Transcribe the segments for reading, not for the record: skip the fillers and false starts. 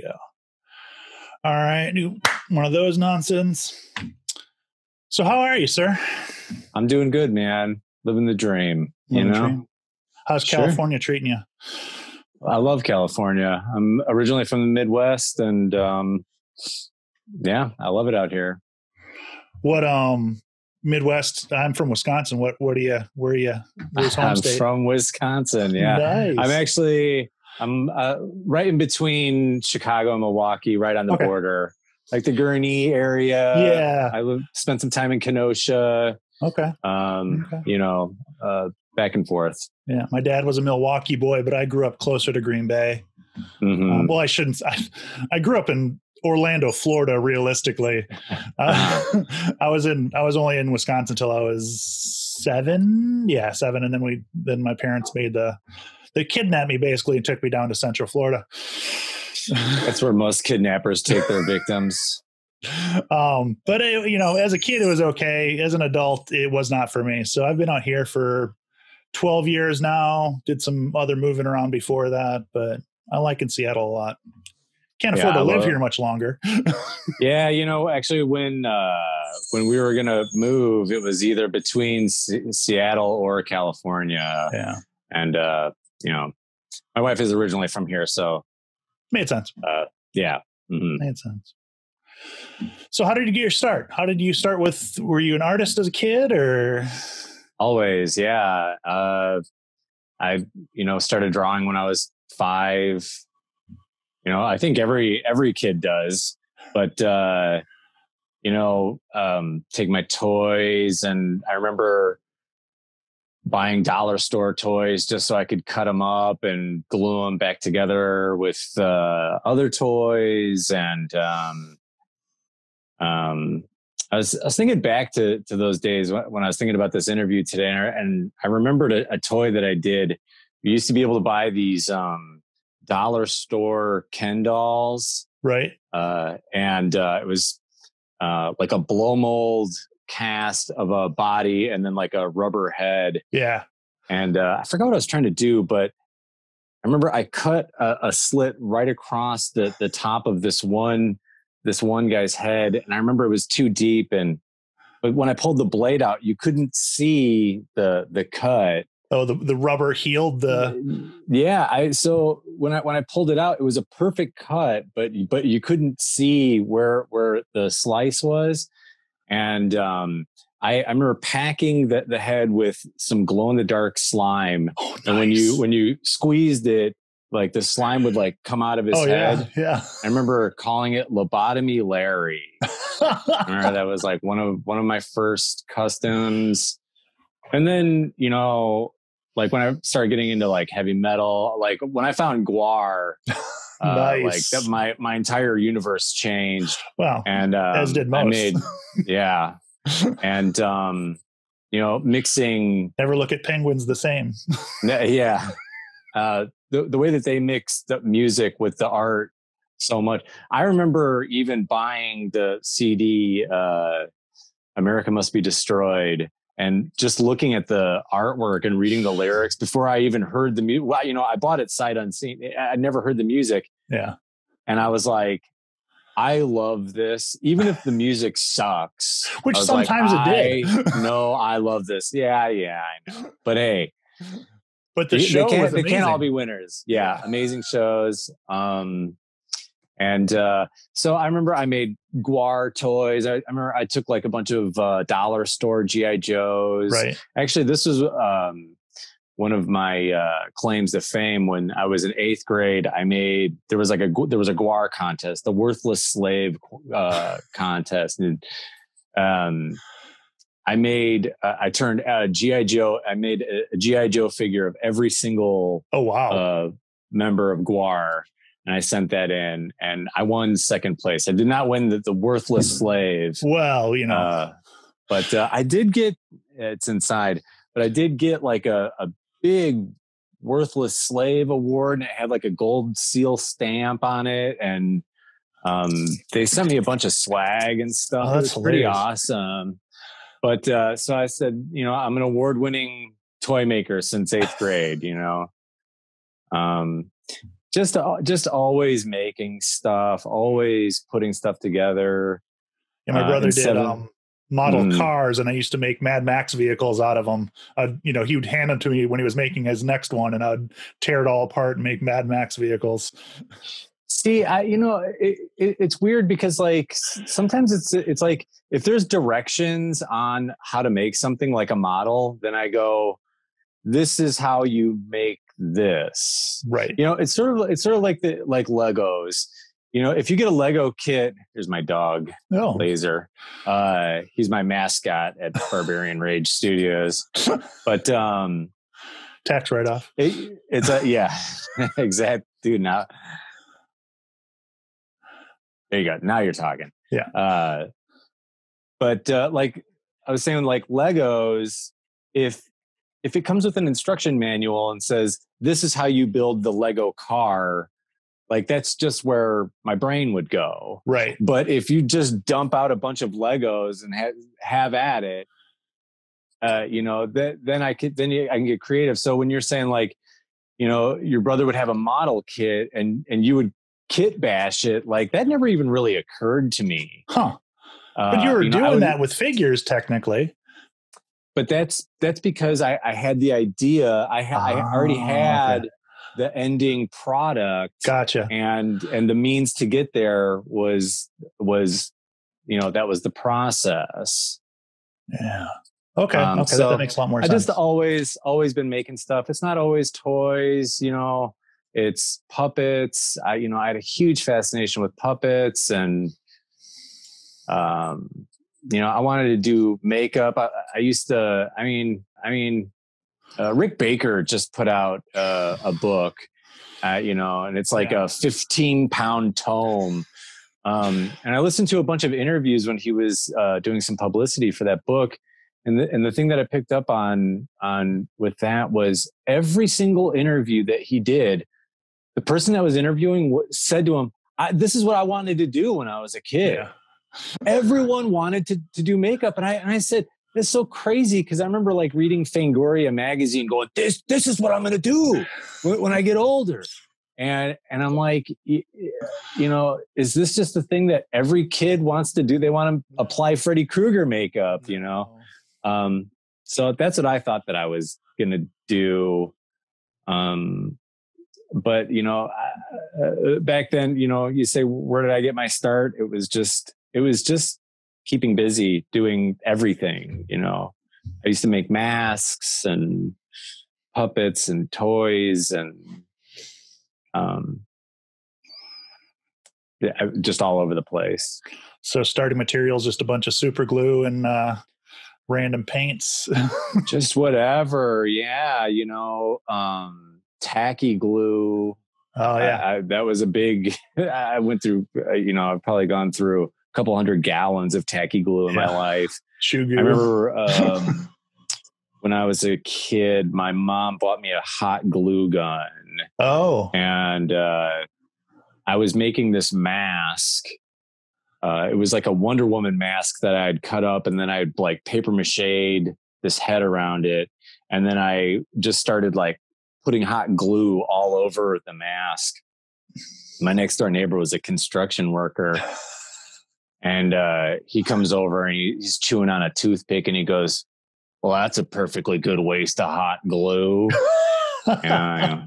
go. All right. One of those nonsense. So how are you, sir? I'm doing good, man. Living the dream, you know? How's California treating you? I love California. I'm originally from the Midwest, and yeah, I love it out here. What Midwest? I'm from Wisconsin. What are you? Where are you? Where's home state? I'm from Wisconsin. Yeah, nice. I'm right in between Chicago and Milwaukee, right on the border, like the Gurnee area. Yeah, spent some time in Kenosha. Okay. You know, back and forth. Yeah. My dad was a Milwaukee boy, but I grew up closer to Green Bay. Mm-hmm. Well, I shouldn't. I grew up in Orlando, Florida, realistically. I was only in Wisconsin until I was 7. Yeah. 7. And then my parents they kidnapped me basically and took me down to Central Florida. That's where most kidnappers take their victims. But it, you know, as a kid, it was okay. As an adult, it was not for me. So I've been out here for 12 years now, did some other moving around before that, but I like in Seattle a lot. Can't afford to live here much longer. Yeah. You know, actually when we were going to move, it was either between Seattle or California. Yeah. And, you know, my wife is originally from here, so made sense. Yeah. Mm-hmm. Made sense. So how did you get your start? How did you start with, were you an artist as a kid or? Always. Yeah. I, you know, started drawing when I was 5, you know, I think every kid does, but, you know, take my toys, and I remember buying dollar store toys just so I could cut them up and glue them back together with, other toys. And, I was thinking back to those days when I was thinking about this interview today, and I remembered a toy that I did. We used to be able to buy these dollar store Ken dolls, right? And it was like a blow mold cast of a body and then like a rubber head. Yeah. And I forgot what I was trying to do, but I remember I cut a slit right across the top of this one guy's head. And I remember it was too deep. But when I pulled the blade out, you couldn't see the cut. Oh, the rubber healed the. Yeah. So when I pulled it out, it was a perfect cut, but you couldn't see where the slice was. And, I remember packing the head with some glow in the dark slime. Oh, nice. And when you squeezed it, like the slime would like come out of his head. Yeah, yeah. I remember calling it Lobotomy Larry. I remember that was like one of my first customs. And then, you know, like when I started getting into like heavy metal, like when I found GWAR, nice. Like my entire universe changed. Wow. And, as did most. Yeah. And, you know, mixing. Never look at penguins the same. Yeah. The way that they mixed the music with the art so much. I remember even buying the CD, America Must Be Destroyed, and just looking at the artwork and reading the lyrics before I even heard the music. Well, you know, I bought it sight unseen. I never heard the music. Yeah. And I was like, I love this. Even if the music sucks. Which sometimes like, it did. No, I love this. Yeah. Yeah. I know. But hey, but the show they can't all be winners. Yeah, amazing shows. So I remember I made GWAR toys. I remember I took like a bunch of dollar store GI Joes. Right. Actually, this was one of my claims to fame. When I was in 8th grade, I made there was a GWAR contest, the Worthless Slave contest, and I made a G.I. Joe figure of every single member of GWAR. And I sent that in, and I won 2nd place. I did not win the Worthless Slave. Well, you know, but I did get, it's inside, but I did get like a big Worthless Slave award, and it had like a gold seal stamp on it. And they sent me a bunch of swag and stuff. Oh, that's pretty awesome. But so I said, you know, I'm an award-winning toy maker since 8th grade, you know. just always making stuff, always putting stuff together. Yeah, my brother did model cars, and I used to make Mad Max vehicles out of them. You know, he would hand them to me when he was making his next one, and I'd tear it all apart and make Mad Max vehicles. See, it's weird because, like, sometimes it's like if there's directions on how to make something like a model, then I go, this is how you make this. Right. You know, it's sort of like Legos. You know, if you get a Lego kit, here's my dog, Laser. He's my mascot at Barbarian Rage Studios. But tax write-off. Yeah, exact, dude. Now, there you go. Now you're talking. Yeah. But like I was saying, like Legos, if it comes with an instruction manual and says this is how you build the Lego car. Like that's just where my brain would go. Right. But if you just dump out a bunch of Legos and have at it, you know, then I can get creative. So when you're saying like, you know, your brother would have a model kit and you would kit bash it, like that never even really occurred to me. Huh. But you were doing that with figures technically. But that's because I had the idea. I already had. Okay. The ending product, gotcha, and the means to get there was, you know, that was the process. Yeah. Okay. Okay. So that makes a lot more sense. I just always been making stuff. It's not always toys, you know. It's puppets. I had a huge fascination with puppets, and you know, I wanted to do makeup. I used to. I mean. Rick Baker just put out a book, you know, and it's like a 15-pound tome. And I listened to a bunch of interviews when he was doing some publicity for that book. And the thing that I picked up on with that was every single interview that he did, the person that was interviewing said to him, this is what I wanted to do when I was a kid. Yeah. Everyone wanted to do makeup. And I said, it's so crazy because I remember like reading Fangoria magazine going, this is what I'm going to do when I get older. And I'm like, you know, is this just the thing that every kid wants to do? They want to apply Freddy Krueger makeup, you know? So that's what I thought that I was going to do. But, you know, back then, you know, you say, where did I get my start? It was just keeping busy doing everything, you know. I used to make masks and puppets and toys and just all over the place. So starting materials, just a bunch of super glue and random paints. Just whatever. Yeah. You know, tacky glue. Oh yeah. That was a big, I went through, you know, I've probably gone through couple 100 gallons of tacky glue in my life. Shoe glue. I remember when I was a kid, my mom bought me a hot glue gun. Oh. And I was making this mask. It was like a Wonder Woman mask that I'd cut up, and then I'd like paper mache'd this head around it. And then I just started like putting hot glue all over the mask. My next door neighbor was a construction worker. And he comes over and he's chewing on a toothpick and he goes, well, that's a perfectly good waste of hot glue. And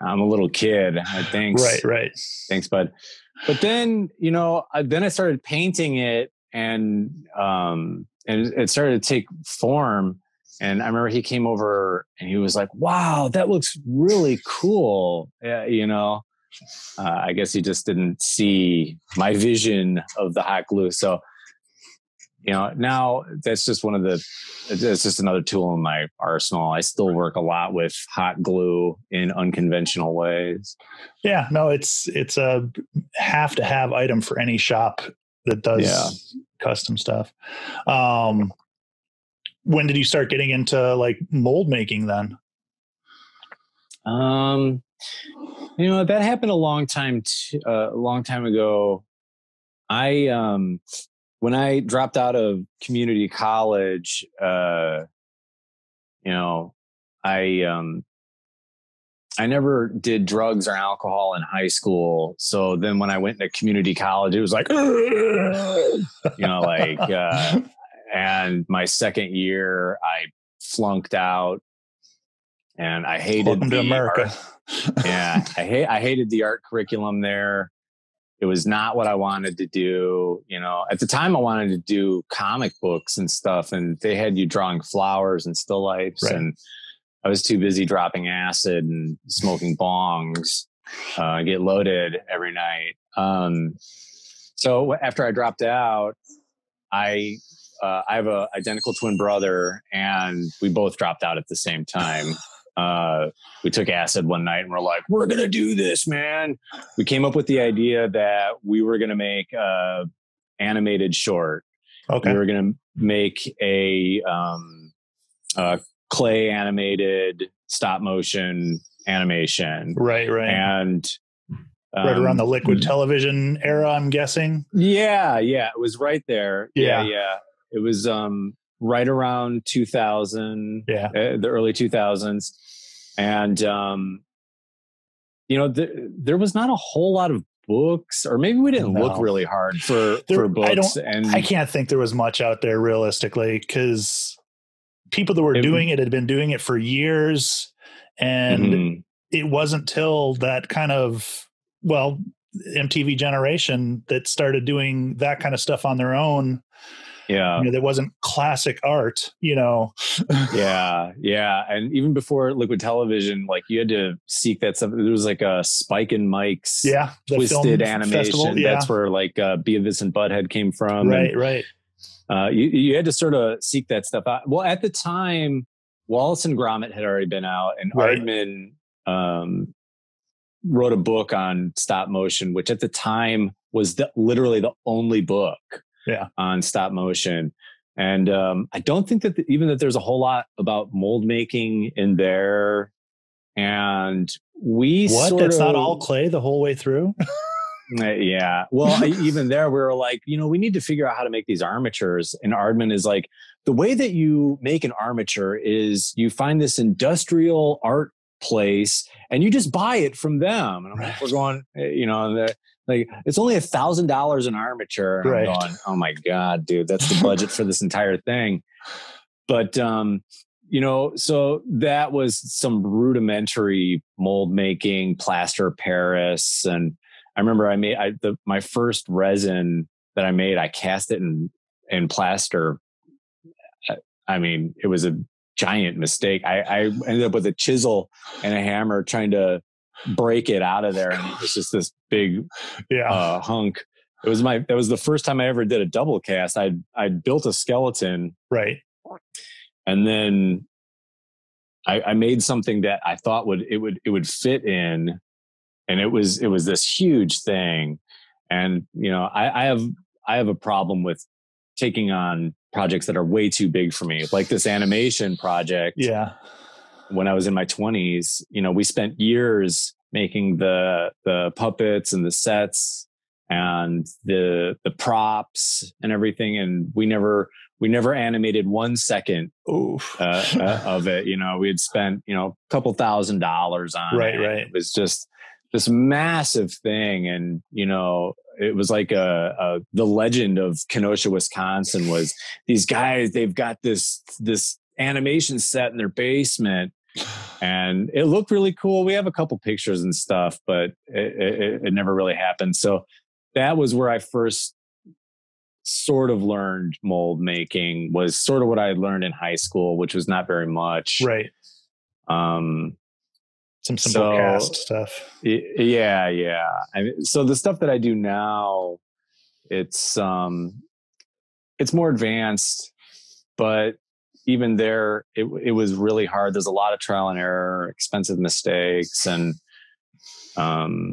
I'm a little kid. Thanks. Right. Thanks, bud. But then, you know, then I started painting it and it started to take form. And I remember he came over and he was like, wow, that looks really cool. Yeah, you know. I guess he just didn't see my vision of the hot glue. So, you know, now that's just it's just another tool in my arsenal. I still work a lot with hot glue in unconventional ways. Yeah, no, it's a have to have item for any shop that does custom stuff. When did you start getting into like mold making then? You know, that happened a long time ago. I when I dropped out of community college, you know, I I never did drugs or alcohol in high school. So then when I went to community college, it was like, and my second year I flunked out and I hated Welcome to America. Yeah. I hated the art curriculum there. It was not what I wanted to do. You know, at the time I wanted to do comic books and stuff, and they had you drawing flowers and still lifes, right. And I was too busy dropping acid and smoking bongs, get loaded every night. So after I dropped out, I have an identical twin brother, and we both dropped out at the same time. We took acid one night and we're like, we're going to do this, man. We came up with the idea that we were going to make an animated short. Okay. We were going to make a clay animated stop motion animation. Right. And right around the Liquid Television era, I'm guessing. Yeah. It was right there. Yeah. It was right around 2000, the early 2000s. And, there was not a whole lot of books, or maybe we didn't look really hard for books. I can't think there was much out there realistically, because people that were doing it had been doing it for years. And it wasn't till that kind of, MTV generation that started doing that kind of stuff on their own. Yeah. That wasn't classic art, Yeah. And even before Liquid Television, you had to seek that stuff. There was a Spike and Mike's twisted animation. Festival, yeah. That's where Bea Vincent Butthead came from. Right. You had to sort of seek that stuff out. Well, at the time, Wallace and Gromit had already been out, and Aardman wrote a book on stop motion, which at the time was literally the only book. Yeah. On stop motion. And I don't think that that there's a whole lot about mold making in there. And it's not all clay the whole way through. Yeah. Well, even there we were we need to figure out how to make these armatures. And Aardman is like, the way that you make an armature is you find this industrial art place and you just buy it from them. And I'm like, we're going, it's only $1,000 an armature. And right. I'm going, oh my God, dude, that's the budget for this entire thing. But, so that was some rudimentary mold making, plaster Paris. And I remember my first resin that I made, I cast it in plaster. I mean, it was a giant mistake. I ended up with a chisel and a hammer trying to break it out of there, and it was just this big hunk. That was the first time I ever did a double cast. I built a skeleton, right, and then I made something that I thought would fit in, and it was this huge thing. And I have a problem with taking on projects that are way too big for me, like this animation project. Yeah. When I was in my 20s, we spent years making the puppets and the sets and the props and everything, and we never animated 1 second of it. We had spent a couple $1,000s on it. Right. It was just this massive thing, and it was like the legend of Kenosha, Wisconsin was these guys. They've got this animation set in their basement, and it looked really cool. We have a couple pictures and stuff, but it never really happened. So that was where I first sort of learned mold making, was sort of what I had learned in high school, which was not very much. Right. Some simple cast stuff. Yeah. So the stuff that I do now, it's more advanced, but even there, it was really hard. There's a lot of trial and error, expensive mistakes. And, I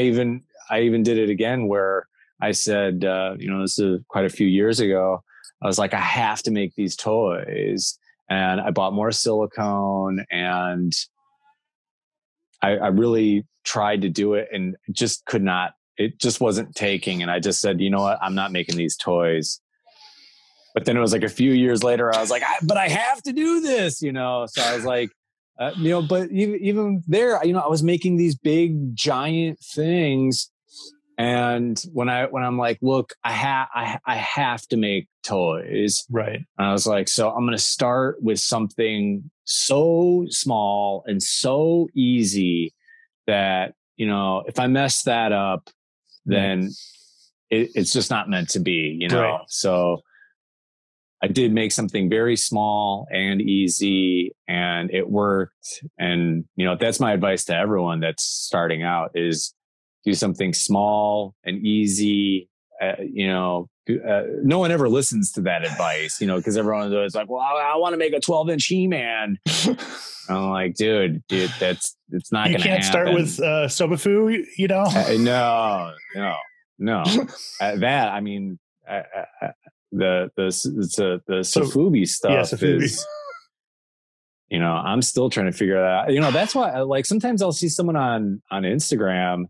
even did it again where I said, this is quite a few years ago. I was like, I have to make these toys. And I bought more silicone, and I really tried to do it and just could not, it just wasn't taking. And I just said, you know what, I'm not making these toys. But then it was a few years later, I was like, but I have to do this. So I was like, You know, but even there, you know, I was making these big giant things, and when I'm like, look, I have to make toys, right? And I was like, so I'm gonna start with something so small and so easy that, you know, if I mess that up, then it's just not meant to be, you know. Right. So I did make something very small and easy, and it worked. And, you know, that's my advice to everyone that's starting out, is do something small and easy. You know, no one ever listens to that advice, you know, because everyone's always like, well, I want to make a 12-inch He-Man. I'm like, dude, it's not going to happen. You can't start with Sobafu, you know? No. That, I mean, the Sofubi stuff, yeah, Sofubi. Is, you know, I'm still trying to figure that out. You know, that's why, like, sometimes I'll see someone on Instagram,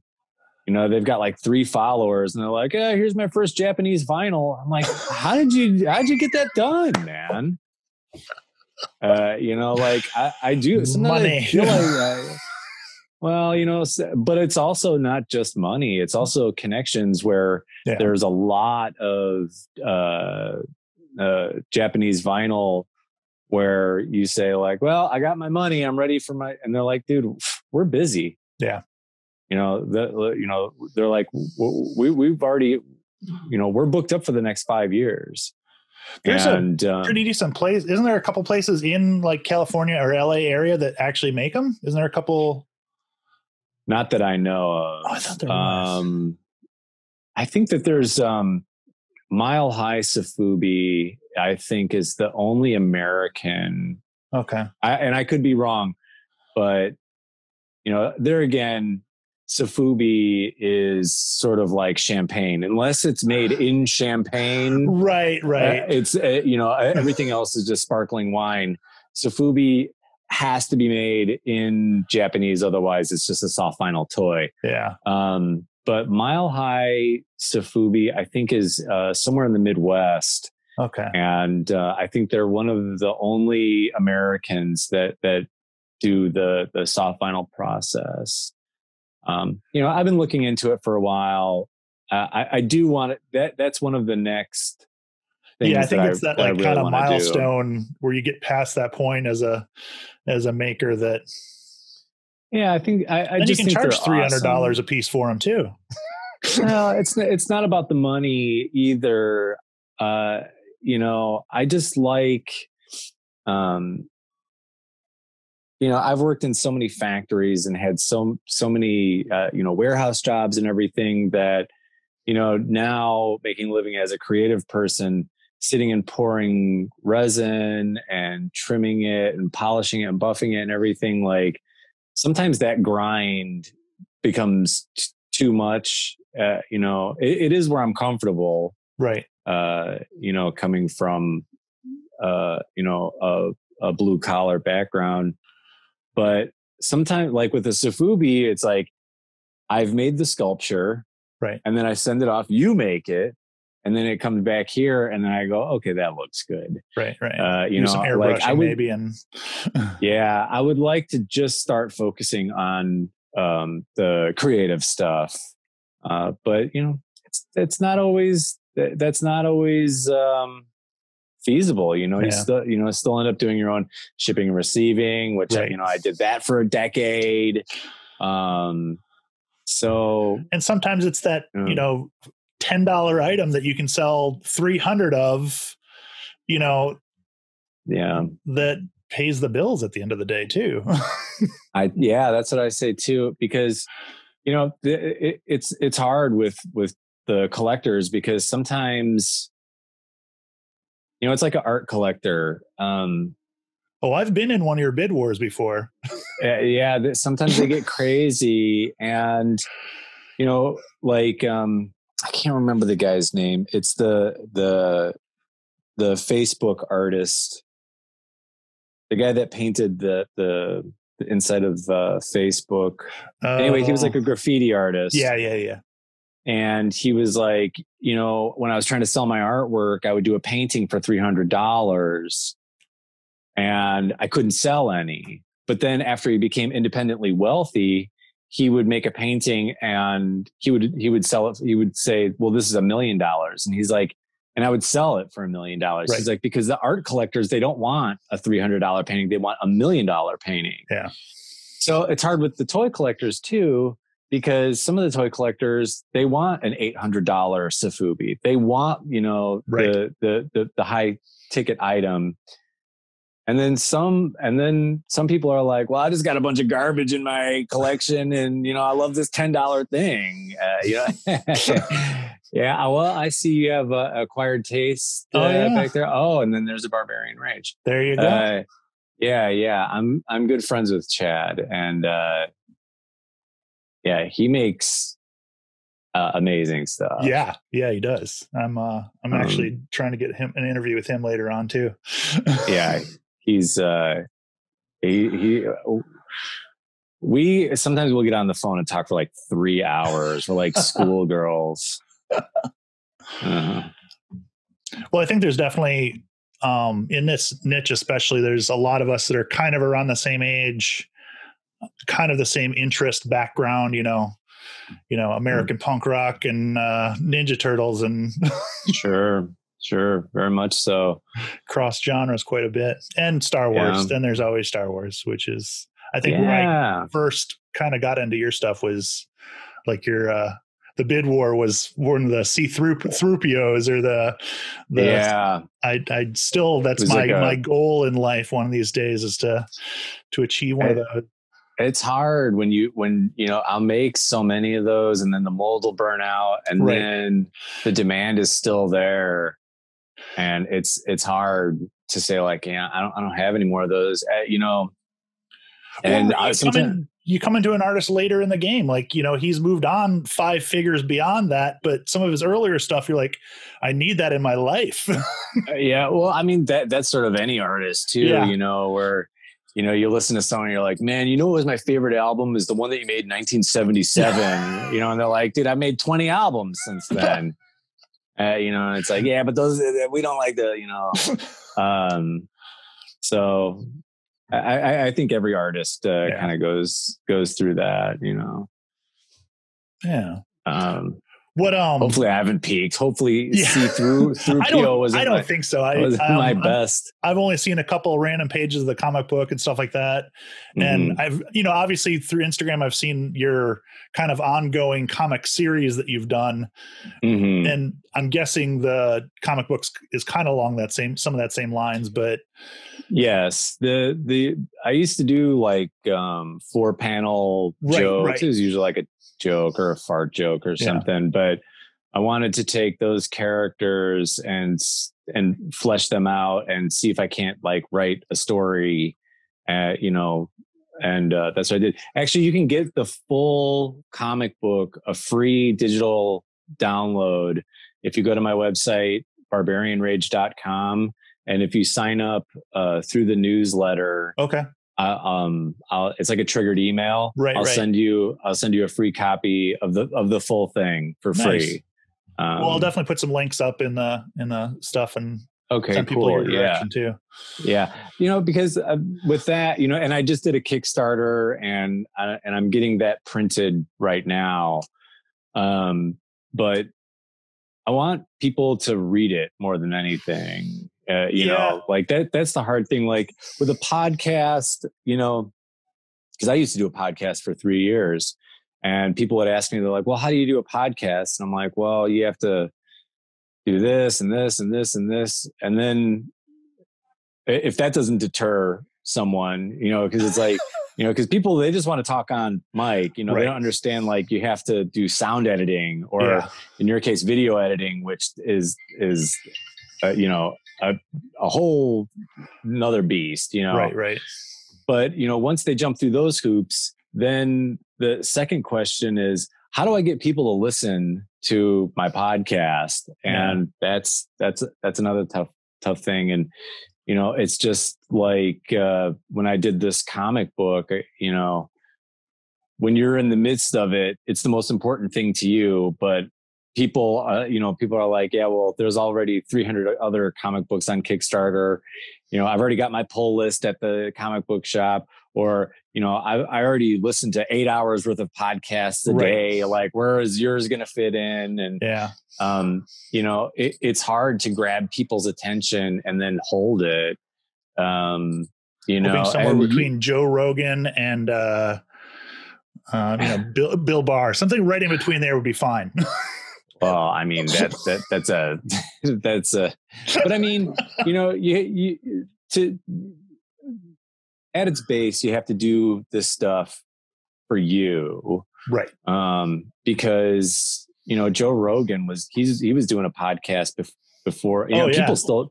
you know, they've got like 3 followers, and they're like, "Yeah, here's my first Japanese vinyl." I'm like, how'd you get that done, man? You know, like I do. Sometimes money. I feel like, well, you know, but it's also not just money. It's also connections where there's a lot of Japanese vinyl where you say like, well, I got my money. I'm ready for my. And they're like, dude, we're busy. Yeah. You know, they're like, we've already, you know, we're booked up for the next 5 years. There's a pretty decent place. Isn't there a couple places in like California or LA area that actually make them? Isn't there a couple? Not that I know of. Oh, I thought there was. I think that there's Mile High Sofubi, I think, is the only American. Okay. And I could be wrong, but, you know, there again, Sofubi is sort of like champagne, unless it's made in champagne. Right. It's, you know, everything else is just sparkling wine. Sofubi has to be made in Japanese. Otherwise it's just a soft vinyl toy. Yeah. But Mile High Sofubi, I think, is somewhere in the Midwest. Okay. And I think they're one of the only Americans that do the soft vinyl process. You know, I've been looking into it for a while. I do want it. That's one of the next things. Yeah, I think it's that like kind of milestone where you get past that point as a maker that. Yeah, I think I just think you can charge $300 a piece for them too. No, it's not about the money either. You know, I just like, you know, I've worked in so many factories and had so many, you know, warehouse jobs and everything that, you know, now making a living as a creative person, sitting and pouring resin and trimming it and polishing it and buffing it and everything. Like, sometimes that grind becomes too much. You know, it is where I'm comfortable. Right. You know, coming from, you know, a blue collar background. But sometimes, like with the Sofubi, it's like, I've made the sculpture, right? And then I send it off, you make it, and then it comes back here, and then I go, okay, that looks good. Right. You know, some airbrushing, like maybe. And yeah, I would like to just start focusing on the creative stuff. But, you know, it's not always, that's not always feasible, you know. Yeah. You still end up doing your own shipping and receiving, which, right. You know, I did that for a decade. So, and sometimes it's that, you know, $10 item that you can sell 300 of, you know, yeah, that pays the bills at the end of the day too. Yeah, that's what I say too, because, you know, it's hard with the collectors, because sometimes, you know, it's like an art collector. I've been in one of your bid wars before. Yeah, sometimes they get crazy. And, you know, like, I can't remember the guy's name. It's the Facebook artist, the guy that painted the inside of Facebook. Anyway, he was like a graffiti artist. Yeah. And he was like, you know, when I was trying to sell my artwork, I would do a painting for $300, and I couldn't sell any. But then after he became independently wealthy, he would make a painting and he would sell it. He would say, well, this is $1 million. And he's like, and I would sell it for $1 million. He's like, because the art collectors, they don't want a $300 painting. They want $1 million painting. Yeah. So it's hard with the toy collectors too, because some of the toy collectors, they want an $800 Sofubi. They want, you know, the high ticket item. And then some people are like, well, I just got a bunch of garbage in my collection, and you know, I love this $10 thing. Yeah. Well, I see you have acquired taste back there. Oh, and then there's a Barbarian Rage. There you go. I'm good friends with Chad, and he makes amazing stuff. Yeah, he does. I'm actually trying to get him an interview with him later on too. Yeah. He's, we sometimes we'll get on the phone and talk for like 3 hours. We're like schoolgirls. Well, I think there's definitely, in this niche, especially, there's a lot of us that are kind of around the same age, kind of the same interest background, you know, American punk rock and, Ninja Turtles and Sure. Very much so. Cross genres quite a bit. And Star Wars. Yeah. Then there's always Star Wars, which is, I think where I first kind of got into your stuff was like your, the Bid War was one of the C-3POs or the yeah. I still, that's my, like my goal in life one of these days is to achieve one of those. It's hard when I'll make so many of those and then the mold will burn out and then the demand is still there. And it's hard to say like, yeah, I don't have any more of those, you know. And well, you come into an artist later in the game, like, you know, he's moved on 5 figures beyond that, but some of his earlier stuff, you're like, I need that in my life. Yeah. Well, I mean, that's sort of any artist too, you know, where, you know, you listen to someone and you're like, man, you know what was my favorite album is the one that you made in 1977, you know, and they're like, dude, I made 20 albums since then. You know, and it's like, yeah, but those, we don't like the, you know. So I think every artist kind of goes through that, you know. Yeah. Hopefully I haven't peaked. Hopefully through PO was. I don't think so. I was my best. I've only seen a couple of random pages of the comic book and stuff like that. Mm-hmm. And I've, you know, obviously through Instagram, I've seen your kind of ongoing comic series that you've done. Mm-hmm. And I'm guessing the comic books is kind of along that some of that same lines, but yes, I used to do like 4-panel jokes. It was usually like a joke or a fart joke or something, but I wanted to take those characters and flesh them out and see if I can't like write a story, you know, and that's what I did. Actually, you can get the full comic book, a free digital download, if you go to my website, barbarianrage.com, and if you sign up through the newsletter. Okay. It's like a triggered email. I'll send you a free copy of the full thing for free. Well, I'll definitely put some links up in the stuff and send people your direction too. Yeah. You know, because with that, you know, and I just did a Kickstarter and I'm getting that printed right now. But I want people to read it more than anything. You know, like that's the hard thing. Like with a podcast, you know, because I used to do a podcast for 3 years and people would ask me, they're like, well, how do you do a podcast? And I'm like, well, you have to do this and this and this and this. And then if that doesn't deter someone, you know, because it's like, you know, because people, they just want to talk on mic, you know, they don't understand, like you have to do sound editing or in your case, video editing, which is you know, a whole another beast, you know? Right. But, you know, once they jump through those hoops, then the second question is, how do I get people to listen to my podcast? And that's another tough thing. And, you know, it's just like, when I did this comic book, you know, when you're in the midst of it, it's the most important thing to you, but people, you know, people are like, yeah, well, there's already 300 other comic books on Kickstarter. You know, I've already got my pull list at the comic book shop. Or, you know, I already listened to 8 hours worth of podcasts a day. Like, where is yours going to fit in? And, you know, it's hard to grab people's attention and then hold it. You know, somewhere between Joe Rogan and, you know, Bill Burr, something right in between there would be fine. Well, I mean, that's a, but I mean, you know, at its base, you have to do this stuff for you. Right. Because, you know, Joe Rogan he was doing a podcast before, you know,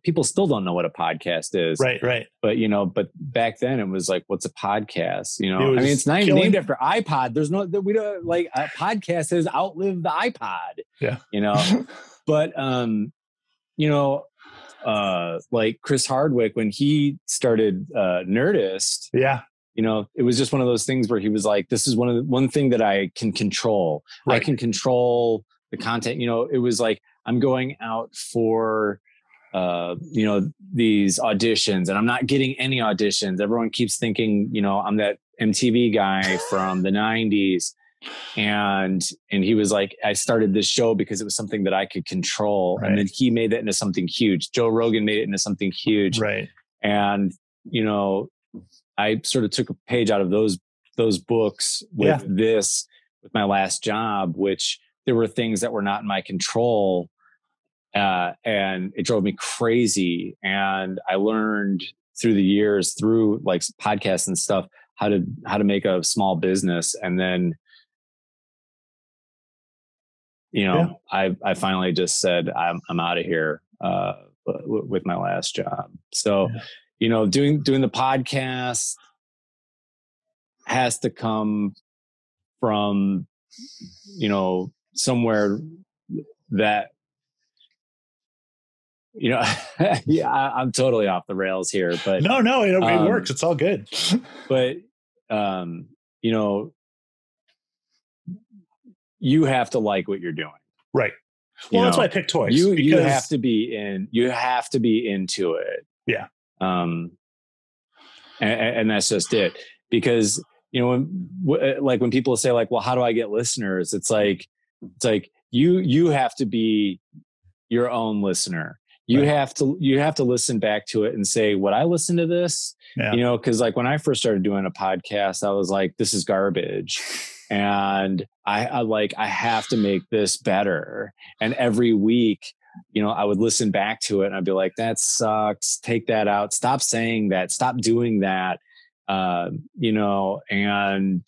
people still don't know what a podcast is. Right. Right. But, you know, back then it was like, what's a podcast? You know, I mean, it's not even named after iPod. There's no, we don't like a podcast has outlived the iPod, you know, but, you know, like Chris Hardwick, when he started Nerdist, you know, it was just one of those things where he was like, this is one thing that I can control. Right. I can control the content. You know, it was like, I'm going out for, you know, these auditions and I'm not getting any auditions. Everyone keeps thinking, you know, I'm that MTV guy from the 90s. And he was like, I started this show because it was something that I could control. Right. And then he made it into something huge. Joe Rogan made it into something huge. Right. And, you know, I sort of took a page out of those books with this, with my last job, which there were things that were not in my control. And it drove me crazy. And I learned through the years, through like podcasts and stuff, how to make a small business. And then, you know, I finally just said, I'm out of here with my last job. So, you know, doing the podcast has to come from, you know, somewhere that, you know, I'm totally off the rails here, but no, it works. It's all good. But, you know, you have to like what you're doing. Right. Well, that's why I picked toys. You have to be in, you have to be into it. Yeah. And that's just it, because, you know, when people say like, well, how do I get listeners? It's like you have to be your own listener. You have to listen back to it and say, would I listen to this? Yeah. You know, 'cause like when I first started doing a podcast, I was like, this is garbage. And I have to make this better. And every week, you know, I would listen back to it and I'd be like, that sucks. Take that out. Stop saying that. Stop doing that. You know, and,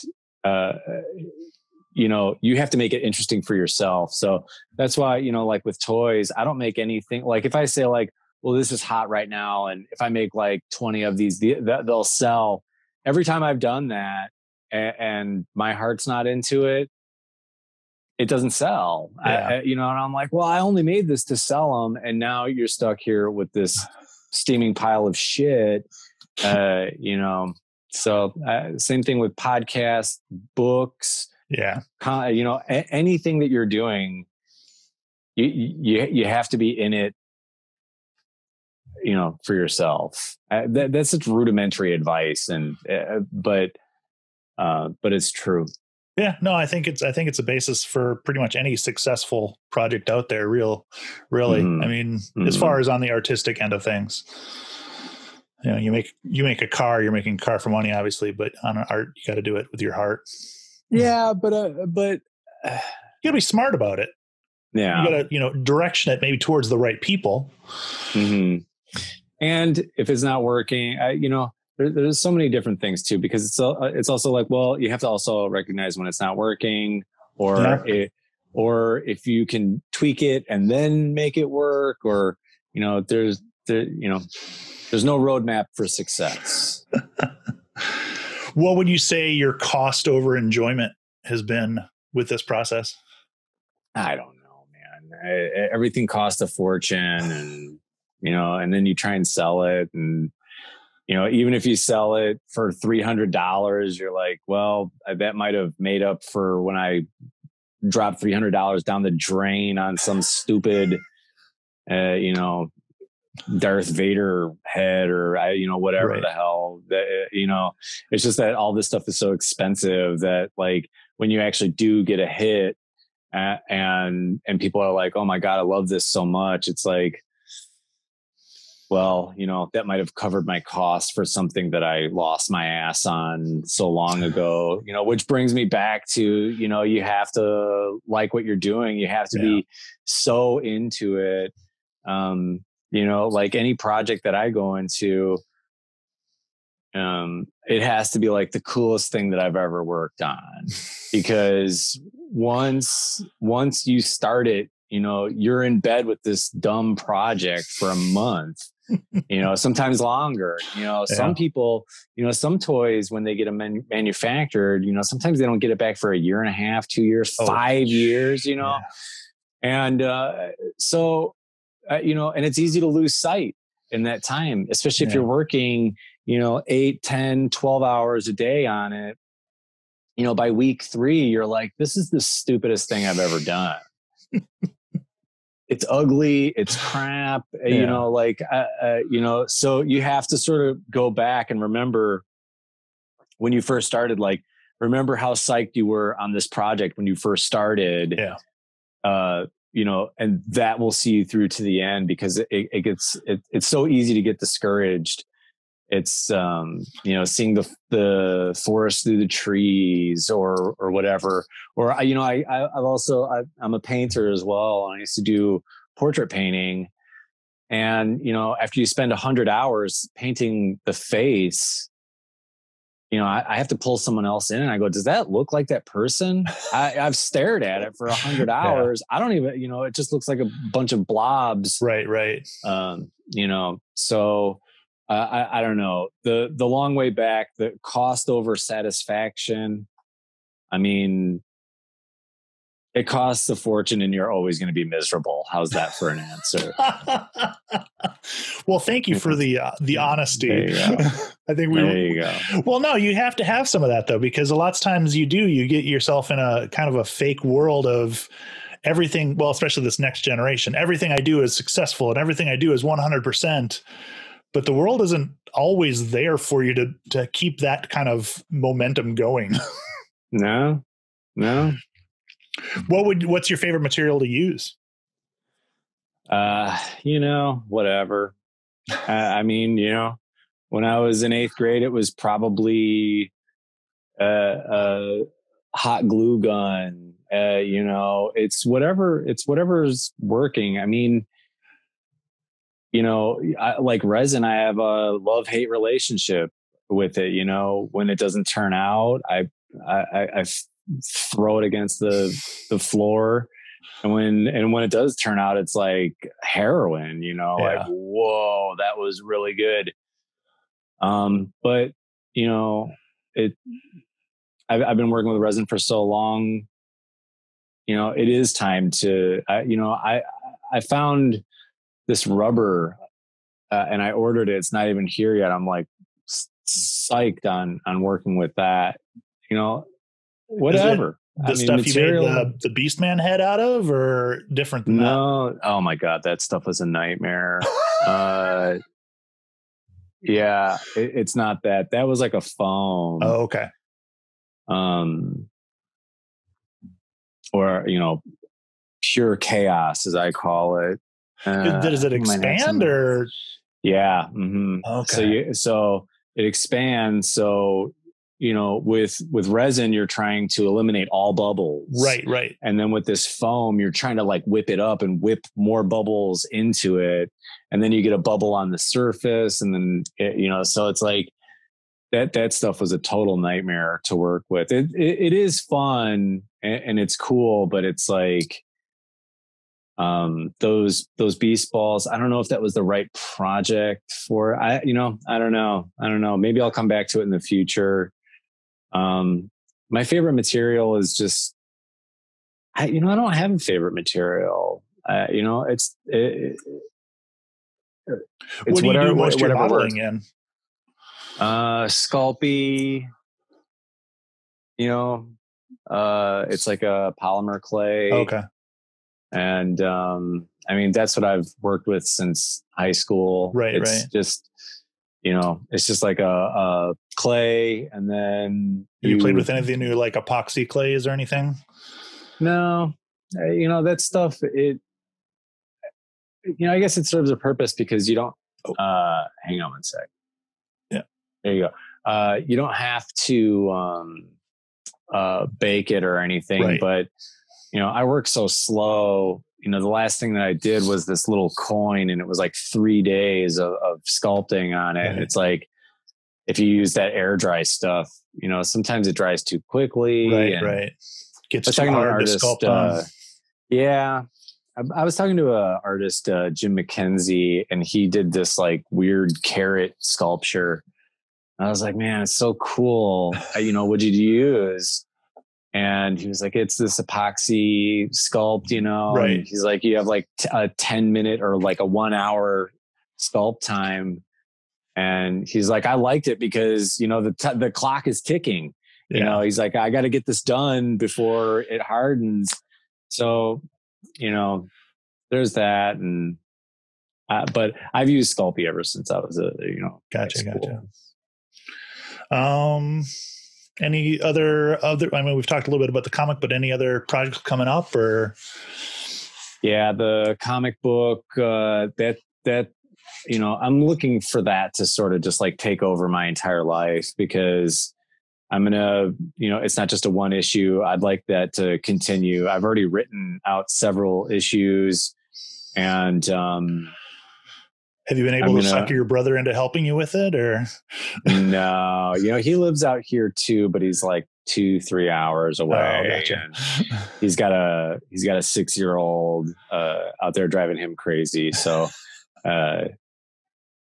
you know, you have to make it interesting for yourself. So that's why, you know, like with toys, I don't make anything. Like if I say like, well, this is hot right now, and if I make like 20 of these, they'll sell. Every time I've done that, and my heart's not into it, it doesn't sell. I, you know, and I'm like, well, I only made this to sell them, and now you're stuck here with this steaming pile of shit. You know, so same thing with podcasts, books, you know, anything that you're doing, you have to be in it, you know, for yourself. That's such rudimentary advice, and but it's true. Yeah, no, I think it's a basis for pretty much any successful project out there. Really, I mean, as far as on the artistic end of things, you know, you make a car, you're making a car for money, obviously, but on art, you got to do it with your heart. Yeah, but you got to be smart about it. Yeah, you got to, you know, direction it maybe towards the right people. And if it's not working, you know. There's so many different things too, because it's also like, well, you have to also recognize when it's not working, or or if you can tweak it and then make it work, or, you know, there's no roadmap for success. What would you say your cost over enjoyment has been with this process? I don't know, man. Everything costs a fortune, and, you know, and then you try and sell it, and, you know, even if you sell it for $300, you're like, well, that might have made up for when I dropped $300 down the drain on some stupid, you know, Darth Vader head or whatever the hell that, it's just that all this stuff is so expensive that like when you actually do get a hit and people are like, oh my God, I love this so much. It's like, well, that might've covered my cost for something that I lost my ass on so long ago, which brings me back to, you have to like what you're doing. You have to be so into it. Like any project that I go into, it has to be like the coolest thing that I've ever worked on, because once you start it, you're in bed with this dumb project for a month, sometimes longer, some people, some toys when they get them manufactured, sometimes they don't get it back for a year and a half, 2 years, 5 years, And, and it's easy to lose sight in that time, especially if you're working, 8, 10, 12 hours a day on it. By week 3, you're like, this is the stupidest thing I've ever done. It's ugly, it's crap, so you have to sort of go back and remember when you first started, like, remember how psyched you were on this project when you first started. And that will see you through to the end, because it's so easy to get discouraged. It's, seeing the forest through the trees or whatever, or, I'm a painter as well. And I used to do portrait painting, and, after you spend 100 hours painting the face, I have to pull someone else in and I go, does that look like that person? I've stared at it for 100 hours. I don't even, it just looks like a bunch of blobs. Right. I don't know, the long way back, the cost over satisfaction. I mean, it costs a fortune and you're always going to be miserable. How's that for an answer? Well, thank you for the honesty. I think well, no, you have to have some of that though, because a lot of times you get yourself in a kind of a fake world of everything. Well, especially this next generation, everything I do is successful and everything I do is 100%. But the world isn't always there for you to keep that kind of momentum going. No. What's your favorite material to use? Whatever. When I was in 8th grade, it was probably a hot glue gun. It's whatever's working. Like resin, I have a love-hate relationship with it. When it doesn't turn out, I throw it against the floor, and when it does turn out, it's like heroin. Like, whoa, that was really good. But I've been working with resin for so long. It is time to. I found this rubber, and I ordered it. It's not even here yet. I'm like psyched on working with that, whatever. The stuff material, you made the Beastman head out of, or different than that? Oh my God, that stuff was a nightmare. It's not that. That was like a foam. Oh, okay. Pure chaos, as I call it. Does it expand or? Yeah. Mm-hmm. Okay. So it expands. So, with resin, you're trying to eliminate all bubbles. Right. And then with this foam, you're trying to like whip it up and whip more bubbles into it. And then you get a bubble on the surface. And then, so it's like that stuff was a total nightmare to work with. It is fun and it's cool, but it's like, those beast balls, I don't know if that was the right project for, I don't know. Maybe I'll come back to it in the future. My favorite material is just, I don't have a favorite material. It's what do whatever, you do most whatever you're modeling in? Sculpey, it's like a polymer clay. Okay. And I mean, that's what I've worked with since high school. Right. It's just, you know, it's just like a clay. And then you played with anything new, like epoxy clays or anything? No, you know, that stuff, you know, I guess it serves a purpose because you don't, hang on one sec. Yeah. There you go. You don't have to, bake it or anything, right. But you know, I work so slow, you know, the last thing that I did was this little coin and it was like 3 days of sculpting on it. Right. And it's like, if you use that air dry stuff, you know, sometimes it dries too quickly. Right. And right. Gets too hard to sculpt on. Yeah. I was talking to an artist, Jim McKenzie, and he did this like weird carrot sculpture. And I was like, man, it's so cool. You know, what'd you use? And he was like, it's this epoxy sculpt, you know, right. And he's like, you have like a 10 minute or like a 1 hour sculpt time. And he's like, I liked it because, you know, the clock is ticking, you yeah. know, he's like, I got to get this done before it hardens. So, you know, there's that. And, but I've used Sculpey ever since I was a, you know, any other, I mean, we've talked a little bit about the comic, but any other projects coming up or? Yeah, the comic book, that, you know, I'm looking for that to sort of just like take over my entire life because I'm going to, you know, it's not just a one issue. I'd like that to continue. I've already written out several issues and, have you been able to sucker your brother into helping you with it or? No, you know, he lives out here too, but he's like 2-3 hours away. Oh, gotcha. And he's got a 6-year-old out there driving him crazy. So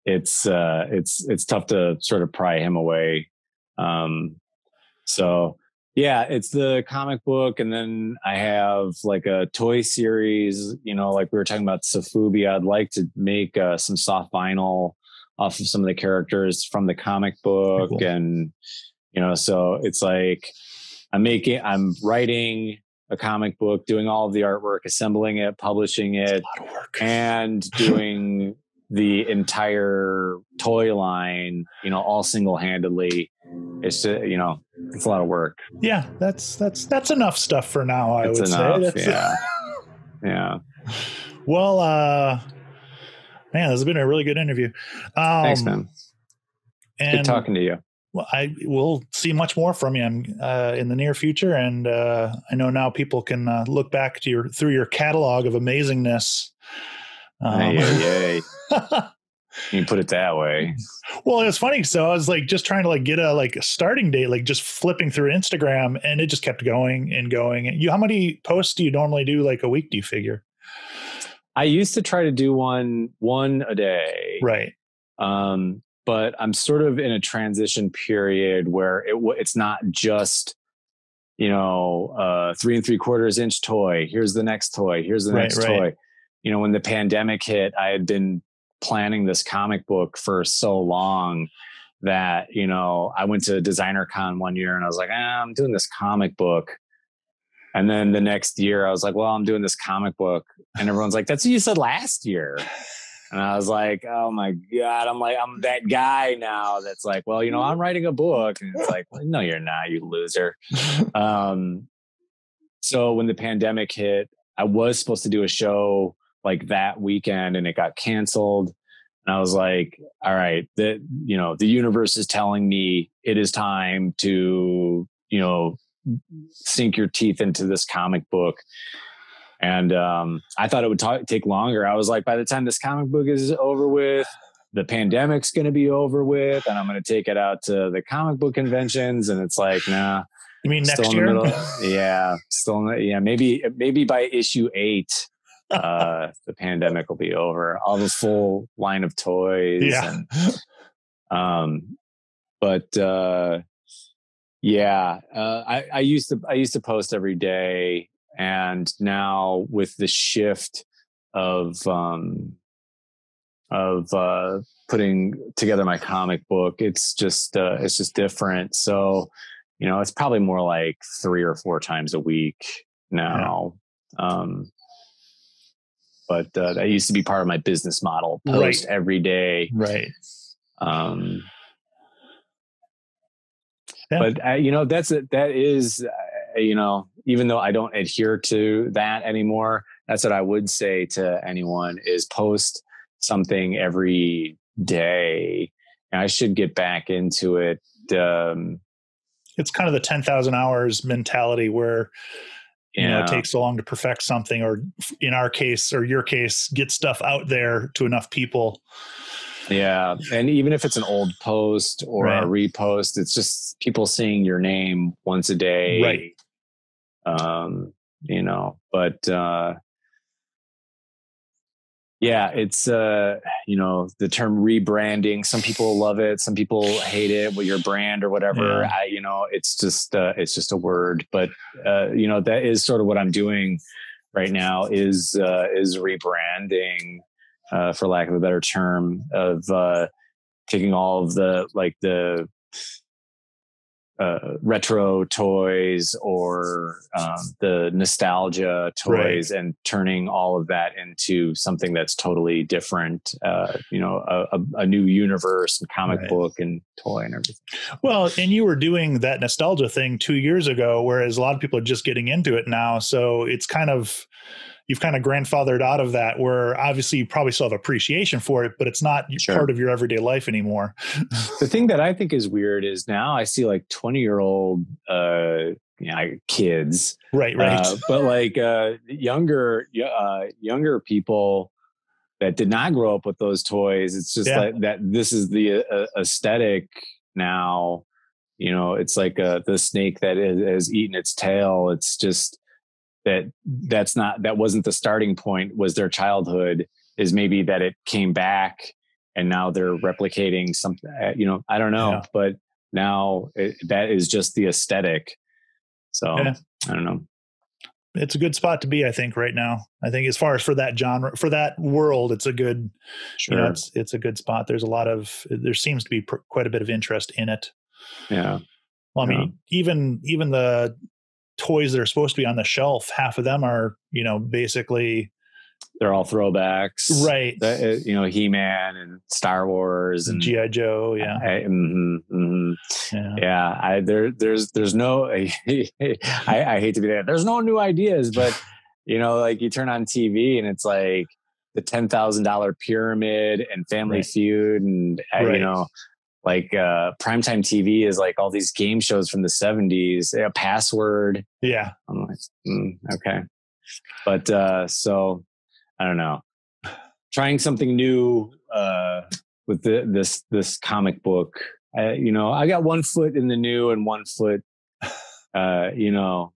it's tough to sort of pry him away. So yeah, it's the comic book. And then I have like a toy series, you know, like we were talking about Sofubi. I'd like to make some soft vinyl off of some of the characters from the comic book. Cool. And, you know, so it's like I'm writing a comic book, doing all of the artwork, assembling it, publishing it, a lot of work. And doing the entire toy line, you know, all single-handedly. It's, you know, it's a lot of work. Yeah, that's enough stuff for now. I would say. Yeah. Yeah. Well, man, this has been a really good interview. Thanks, man. Good talking to you. Well, I will see much more from you in the near future. And I know now people can look back to through your catalog of amazingness. Hey. You put it that way. Well, it's funny. So I was like, just trying to like get a starting date, like just flipping through Instagram, and it just kept going and going. How many posts do you normally do like a week? Do you figure? I used to try to do one a day. Right. But I'm sort of in a transition period where it's not just, you know, 3 3/4 inch toy. Here's the next toy. Here's the next toy. You know, when the pandemic hit, I had been planning this comic book for so long that, you know, I went to Designer Con one year and I was like, I'm doing this comic book. And then the next year I was like, well, I'm doing this comic book. And everyone's like, that's what you said last year. And I was like, oh my God. I'm that guy now. That's like, well, you know, I'm writing a book. And it's like, well, no, you're not, you loser. So when the pandemic hit, I was supposed to do a show like that weekend and it got canceled. And I was like, all right, you know, the universe is telling me it is time to, you know, sink your teeth into this comic book. And I thought it would take longer. I was like, by the time this comic book is over with, the pandemic's going to be over with, and I'm going to take it out to the comic book conventions. And it's like, nah. You mean next year? Yeah. Yeah. Maybe by issue 8, the pandemic will be over. I'll have a full line of toys. Yeah. And, I used to post every day, and now with the shift of putting together my comic book, it's just different. So, you know, it's probably more like 3 or 4 times a week now. Yeah. but that used to be part of my business model. Post right. every day. Right. Yeah. But you know, that is, you know, even though I don't adhere to that anymore, that's what I would say to anyone is post something every day. And I should get back into it. It's kind of the 10,000 hours mentality where, you know, it takes so long to perfect something, or in our case, or your case, get stuff out there to enough people. Yeah. And even if it's an old post or right. a repost, it's just people seeing your name once a day. Right. You know, but, yeah, it's, you know, the term rebranding, some people love it. Some people hate it with your brand or whatever. Yeah. You know, it's just a word, but, you know, that is sort of what I'm doing right now is rebranding, for lack of a better term, of taking all of the like the retro toys or the nostalgia toys right. and turning all of that into something that's totally different, you know, a new universe and comic right. book and toy and everything. Well, and you were doing that nostalgia thing 2 years ago, whereas a lot of people are just getting into it now. So it's kind of, you've kind of grandfathered out of that, where obviously you probably still have appreciation for it, but it's not sure. part of your everyday life anymore. The thing that I think is weird is now I see like 20-year-old you know, kids, right, but like younger people that did not grow up with those toys. It's just yeah. like that. This is the aesthetic now. You know, it's like the snake that has eaten its tail. It's just. That wasn't the starting point, was their childhood, is maybe that it came back and now they're replicating something, you know, I don't know, yeah. but now that is just the aesthetic. So yeah. I don't know. It's a good spot to be, I think, right now. I think as far as for that genre, for that world, it's a good, sure. you know, it's a good spot. There's a lot of, there seems to be quite a bit of interest in it. Yeah. Well, I mean, yeah. even the toys that are supposed to be on the shelf, half of them are, you know, basically they're all throwbacks, right? You know, He-Man and Star Wars and G.I. Joe, yeah. There's no I hate to be there, there's no new ideas, but you know, like you turn on TV and it's like the $10,000 pyramid and Family right. Feud and right. you know, like primetime TV is like all these game shows from the 70s, a Password. Yeah. I'm like, okay. But so I don't know, trying something new with this comic book, you know, I got one foot in the new and one foot, you know,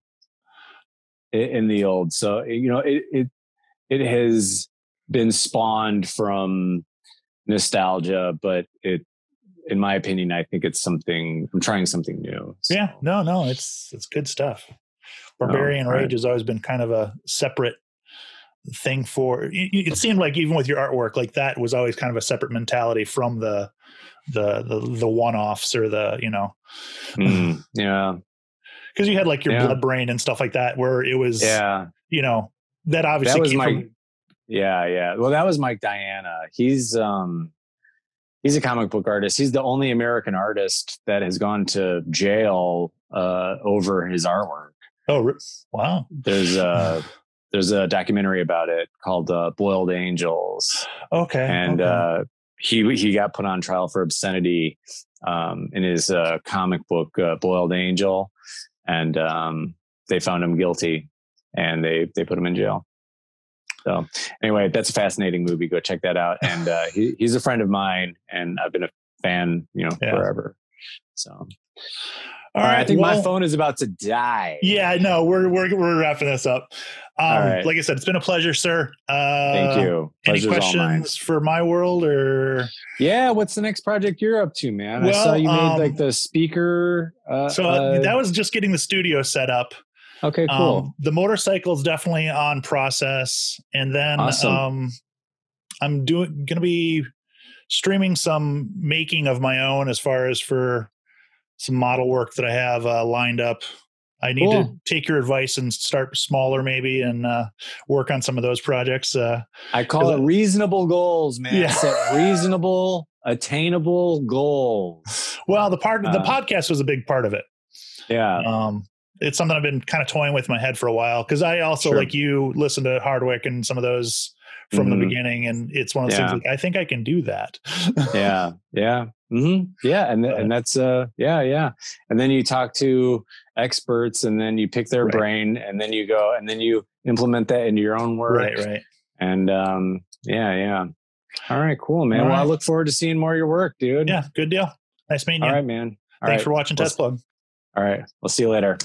in the old. So, you know, it has been spawned from nostalgia, but in my opinion, I think it's something, I'm trying something new. So. Yeah, no, it's good stuff. Barbarian Rage has always been kind of a separate thing for, it seemed like even with your artwork, like that was always kind of a separate mentality from the one-offs or the, you know. Yeah. Cause you had like your Blood Brain and stuff like that, where it was, you know, that obviously that was yeah. Well, that was Mike Diana. He's a comic book artist. He's the only American artist that has gone to jail over his artwork. Oh, wow. There's a documentary about it called Boiled Angels. Okay. And he got put on trial for obscenity in his comic book Boiled Angel, and they found him guilty and they put him in jail. So anyway, that's a fascinating movie. Go check that out. And he's a friend of mine, and I've been a fan, you know, forever. So, all right. I think my phone is about to die. Yeah, I know. We're wrapping this up. Right. Like I said, it's been a pleasure, sir. Thank you. Pleasure's any questions for my world or? Yeah. What's the next project you're up to, man? Well, I saw you made like the speaker. So that was just getting the studio set up. Okay, cool. The motorcycle is definitely on process. And then awesome. I'm going to be streaming some making of my own as far as for some model work that I have lined up. I need to take your advice and start smaller maybe and work on some of those projects. I call it reasonable goals, man. Yeah. Set reasonable, attainable goals. Well, the podcast was a big part of it. Yeah. It's something I've been kind of toying with in my head for a while, because I also, like you, listen to Hardwick and some of those from the beginning, and it's one of those things like, I think I can do that. And that's and then you talk to experts, and then you pick their brain, and then you go and then you implement that into your own work. And all right, cool, man. Well, I look forward to seeing more of your work, dude. Yeah, good deal. Nice meeting you. All right, man. Thanks for watching Test Plug. All right, we'll see you later.